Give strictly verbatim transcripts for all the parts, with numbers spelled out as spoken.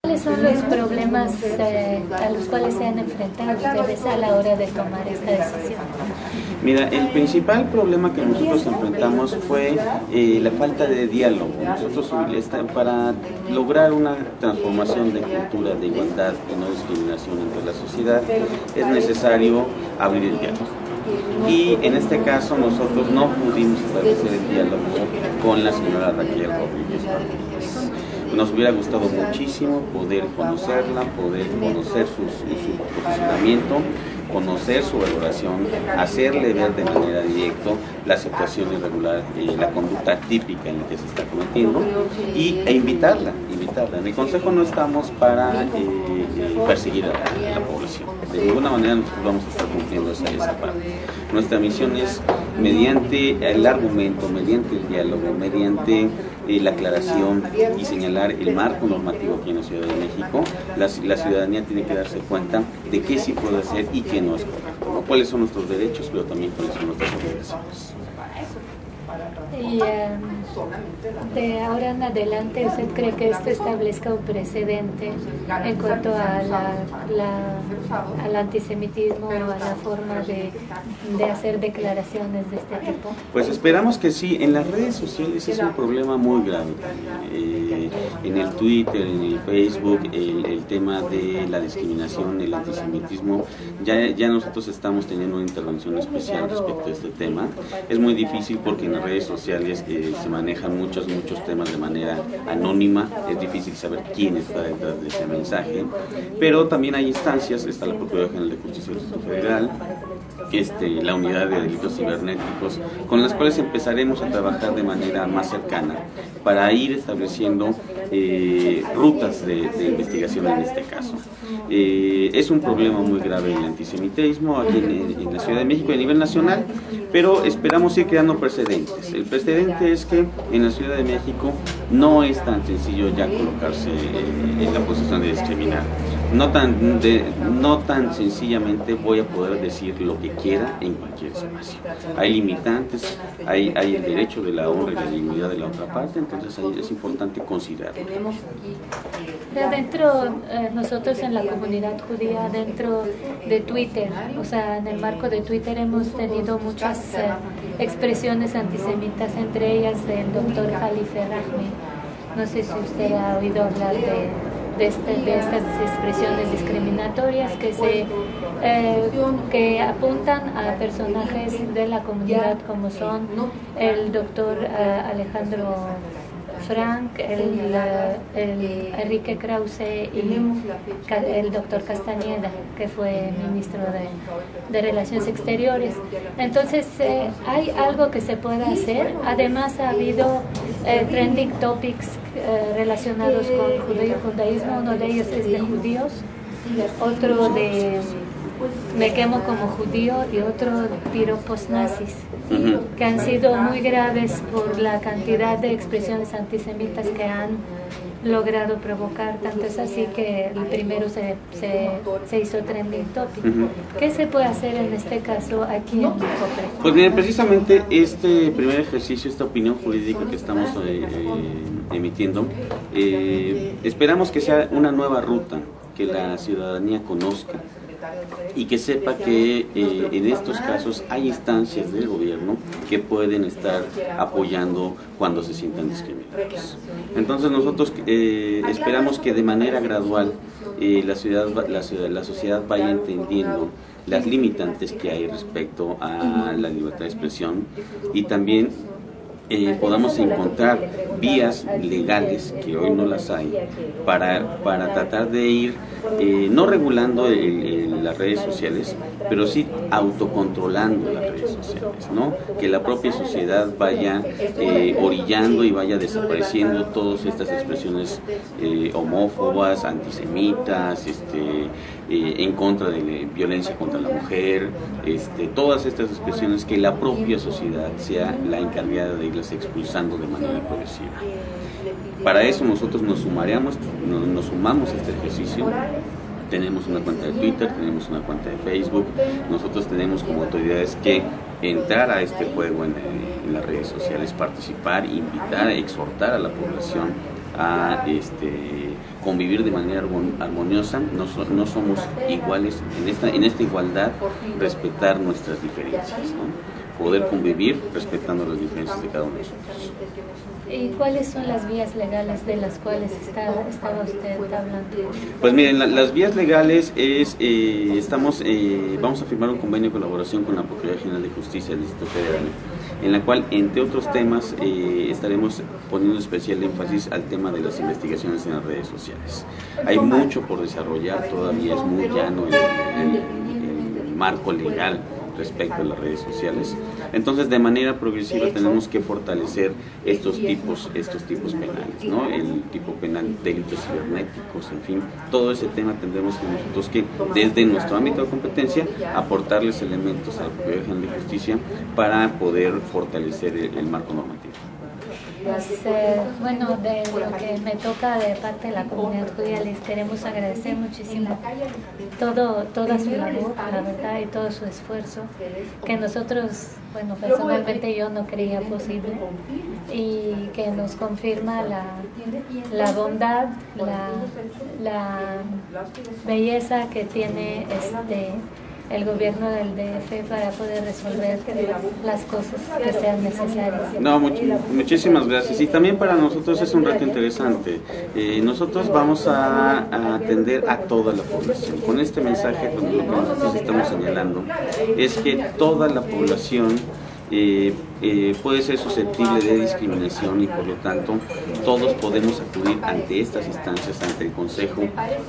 ¿Cuáles son los problemas eh, a los cuales se han enfrentado ustedes a la hora de tomar esta decisión? Mira, el principal problema que nosotros enfrentamos fue eh, la falta de diálogo. Nosotros, para lograr una transformación de cultura de igualdad y no discriminación entre la sociedad, es necesario abrir el diálogo. Y en este caso nosotros no pudimos establecer el diálogo con la señora Raquel Rodríguez. Nos hubiera gustado muchísimo poder conocerla, poder conocer su, su, su posicionamiento, conocer su valoración, hacerle ver de manera directa la situación irregular, eh, la conducta típica en la que se está cometiendo, y, e invitarla, invitarla. En el Consejo no estamos para eh, perseguir a la, a la población. De ninguna manera nosotros vamos a estar cumpliendo esa, esa parte. Nuestra misión es, mediante el argumento, mediante el diálogo, mediante eh, la aclaración y señalar el marco normativo aquí en la Ciudad de México, la, la ciudadanía tiene que darse cuenta de qué sí puede hacer y qué no es correcto, ¿no? Cuáles son nuestros derechos, pero también cuáles son nuestras obligaciones. Y um, de ahora en adelante, ¿usted cree que esto establezca un precedente en cuanto a la, la, al antisemitismo, a la forma de, de hacer declaraciones de este tipo? Pues esperamos que sí. En las redes sociales es un problema muy grave. Eh, en el Twitter, en el Facebook, el, el tema de la discriminación, el antisemitismo, ya, ya nosotros estamos teniendo una intervención especial respecto a este tema. Es muy difícil porque en las redes sociales eh, se manejan muchos, muchos temas de manera anónima, es difícil saber quién está detrás de ese mensaje, pero también hay instancias, está la Procuraduría General de Justicia del Distrito Federal, este, la Unidad de Delitos Cibernéticos, con las cuales empezaremos a trabajar de manera más cercana para ir estableciendo eh, rutas de, de investigación en este caso. Eh, es un problema muy grave el antisemitismo aquí en, en la Ciudad de México y a nivel nacional, pero esperamos ir creando precedentes. El precedente es que en la Ciudad de México no es tan sencillo ya colocarse en la posición de discriminar. No tan, de, no tan sencillamente voy a poder decir lo que quiera en cualquier espacio. Hay limitantes, hay, hay el derecho de la honra y la dignidad de la otra parte, entonces ahí es importante considerarlo. Pero dentro, eh, nosotros en la comunidad judía, dentro de Twitter, o sea, en el marco de Twitter hemos tenido muchas eh, expresiones antisemitas, entre ellas el doctor Jali Ferrahmi. No sé si usted ha oído hablar de... De, este, de estas expresiones discriminatorias que, se, eh, que apuntan a personajes de la comunidad como son el doctor eh, Alejandro Frank, el, el Enrique Krauze y el doctor Castañeda, que fue ministro de, de Relaciones Exteriores. Entonces, eh, ¿hay algo que se pueda hacer? Además, ha habido eh, trending topics eh, relacionados con judaísmo. Uno de ellos es de judíos, otro de me quemo como judío y otro piropos nazis, uh-huh, que han sido muy graves por la cantidad de expresiones antisemitas que han logrado provocar. Tanto es así que el primero se, se, se hizo trending topic. Uh-huh. ¿Qué se puede hacer en este caso aquí en el COPRED? Pues bien, precisamente este primer ejercicio, esta opinión jurídica que estamos eh, emitiendo, eh, esperamos que sea una nueva ruta que la ciudadanía conozca y que sepa que eh, en estos casos hay instancias del gobierno que pueden estar apoyando cuando se sientan discriminados. Entonces nosotros eh, esperamos que de manera gradual eh, la, ciudad, la, ciudad, la sociedad vaya entendiendo las limitantes que hay respecto a la libertad de expresión y también Eh, podamos encontrar vías legales, que hoy no las hay, para, para tratar de ir eh, no regulando el, el, las redes sociales, pero sí autocontrolando las redes sociales, ¿no? Que la propia sociedad vaya eh, orillando y vaya desapareciendo todas estas expresiones eh, homófobas, antisemitas, este, eh, en contra de la violencia contra la mujer, este, todas estas expresiones, que la propia sociedad sea la encargada de ir expulsando de manera progresiva. Para eso nosotros nos, sumaremos, nos, nos sumamos a este ejercicio tenemos una cuenta de Twitter, tenemos una cuenta de Facebook. Nosotros tenemos como autoridades que entrar a este juego en, en las redes sociales, participar, invitar, exhortar a la población a este, convivir de manera armoniosa. No, so, no somos iguales en esta, en esta igualdad, respetar nuestras diferencias, ¿no? Poder convivir respetando las diferencias de cada uno de nosotros. ¿Y cuáles son las vías legales de las cuales está, estaba usted hablando? Pues miren, la, las vías legales es, eh, estamos, eh, vamos a firmar un convenio de colaboración con la Procuraduría General de Justicia del Distrito Federal, en la cual, entre otros temas, eh, estaremos poniendo especial énfasis al tema de las investigaciones en las redes sociales. Hay mucho por desarrollar, todavía es muy llano el, el, el marco legal respecto a las redes sociales. Entonces, de manera progresiva tenemos que fortalecer estos tipos, estos tipos penales, ¿no? El tipo penal, delitos cibernéticos, en fin, todo ese tema tendremos que nosotros que, desde nuestro ámbito de competencia, aportarles elementos a la Procuraduría General de Justicia para poder fortalecer el, el marco normativo. Pues, eh, bueno, de lo que me toca de parte de la comunidad judía, les queremos agradecer muchísimo todo, toda su labor, la verdad, y todo su esfuerzo, que nosotros, bueno, personalmente yo no creía posible, y que nos confirma la, la bondad, la, la belleza que tiene este... el gobierno del D F para poder resolver las cosas que sean necesarias. No, much, muchísimas gracias. Y también para nosotros es un reto interesante. Eh, nosotros vamos a, a atender a toda la población. Con este mensaje, con lo que nosotros estamos señalando, es que toda la población Eh, eh, puede ser susceptible de discriminación, y por lo tanto todos podemos acudir ante estas instancias, ante el Consejo,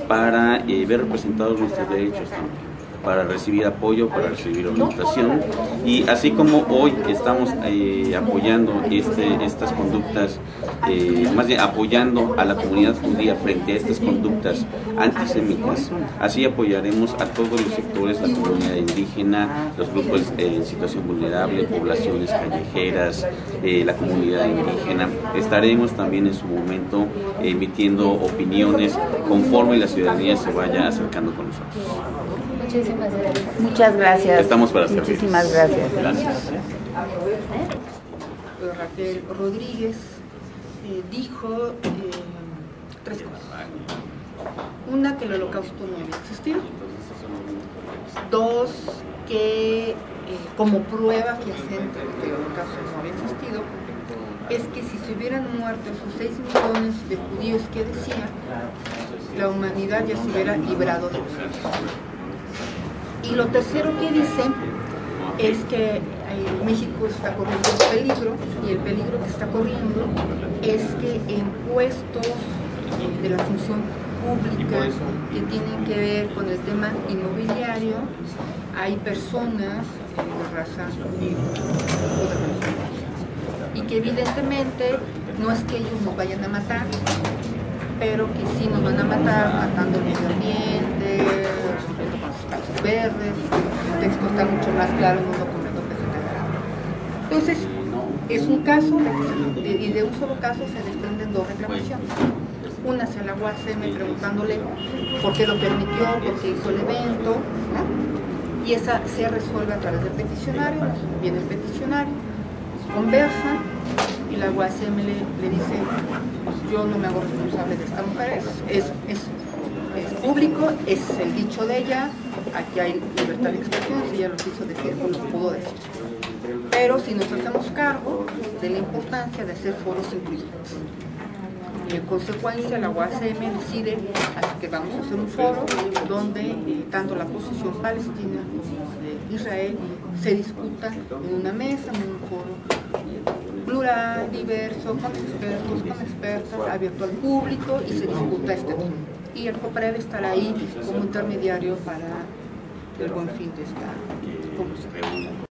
para eh, ver representados nuestros derechos también, para recibir apoyo, para recibir orientación. Y así como hoy estamos eh, apoyando este, estas conductas, eh, más bien apoyando a la comunidad judía frente a estas conductas antisemitas, así apoyaremos a todos los sectores, la comunidad indígena, los grupos eh, en situación vulnerable, poblaciones callejeras, eh, la comunidad indígena. Estaremos también en su momento eh, emitiendo opiniones conforme la ciudadanía se vaya acercando con nosotros. Muchísimas gracias. Muchas gracias. Estamos para servir. Muchísimas gracias. Gracias. Raquel Rodríguez eh, dijo eh, tres cosas. Una, que el Holocausto no había existido. Dos, que eh, como prueba fehaciente de que el Holocausto no había existido, es que si se hubieran muerto esos seis millones de judíos que decían, la humanidad ya se hubiera librado de ellos. Y lo tercero que dicen es que eh, México está corriendo un peligro, y el peligro que está corriendo es que en puestos eh, de la función pública que tienen que ver con el tema inmobiliario, hay personas de raza judía, y que evidentemente no es que ellos nos vayan a matar, pero que sí nos van a matar matando el medio ambiente, los verdes, el texto está mucho más claro en un documento que se tendrá. Entonces, es un caso, y de un solo caso se desprenden dos reclamaciones. Una hacia la U A C M preguntándole por qué lo permitió, por qué hizo el evento, ¿no? Y esa se resuelve a través del peticionario. Viene el peticionario, conversa, y la U A C M le, le dice, yo no me hago responsable de esta mujer, es, es, es es público, es el dicho de ella, aquí hay libertad de expresión, si ella lo quiso decir, pues lo pudo decir. Pero si nos hacemos cargo de la importancia de hacer foros incluyentes. Y en consecuencia la U A C M decide que vamos a hacer un foro donde eh, tanto la posición palestina como de Israel se discuta en una mesa, en un foro plural, diverso, con expertos, con expertas, abierto al público, y se discuta este tema. Y el COPRED estará ahí como intermediario para el buen fin de esta conversación.